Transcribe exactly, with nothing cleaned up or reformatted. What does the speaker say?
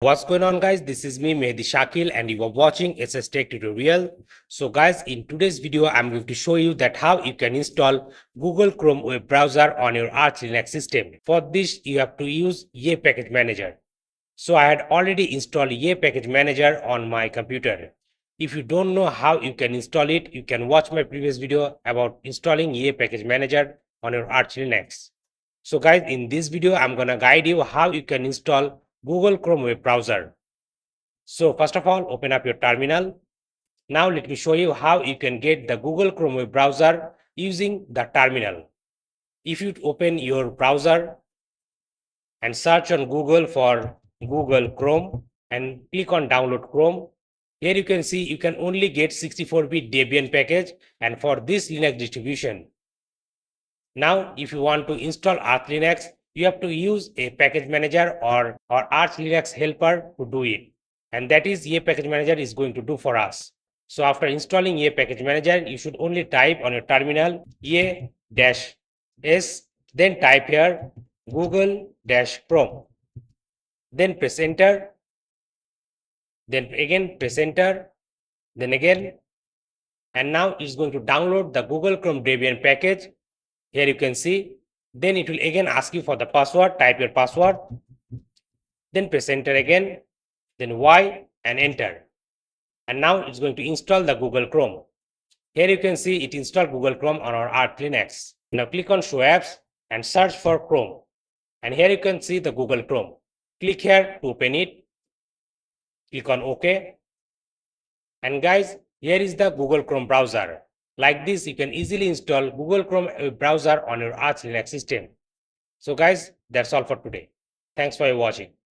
What's going on, guys? This is me, Mehdi Shakil, and you are watching SSTec Tutorial. So guys, in today's video, I'm going to show you that how you can install Google Chrome web browser on your Arch Linux system. For this, you have to use Yay package manager. So I had already installed Yay package manager on my computer. If you don't know how you can install it, you can watch my previous video about installing Yay package manager on your Arch Linux. So guys, in this video, I'm gonna guide you how you can install Google Chrome web browser. So first of all, open up your terminal. Now let me show you how you can get the Google Chrome web browser using the terminal. If you open your browser and search on Google for Google Chrome and click on download Chrome, here you can see you can only get sixty-four bit Debian package and for this Linux distribution. Now if you want to install Arch Linux, you have to use a package manager or, or Arch Linux helper to do it. And that is Yay package manager is going to do for us. So after installing Yay package manager, you should only type on your terminal yay dash s, then type here google dash chrome. Then press enter. Then again press enter. Then again. And now it's going to download the Google Chrome Debian package. Here you can see. Then it will again ask you for the password, type your password, then press enter again, then Y and enter. And now it's going to install the Google Chrome. Here you can see it installed Google Chrome on our Arch Linux. Now click on Show Apps and search for Chrome. And here you can see the Google Chrome. Click here to open it. Click on OK. And guys, here is the Google Chrome browser. Like this, you can easily install Google Chrome browser on your Arch Linux system. So guys, that's all for today. Thanks for watching.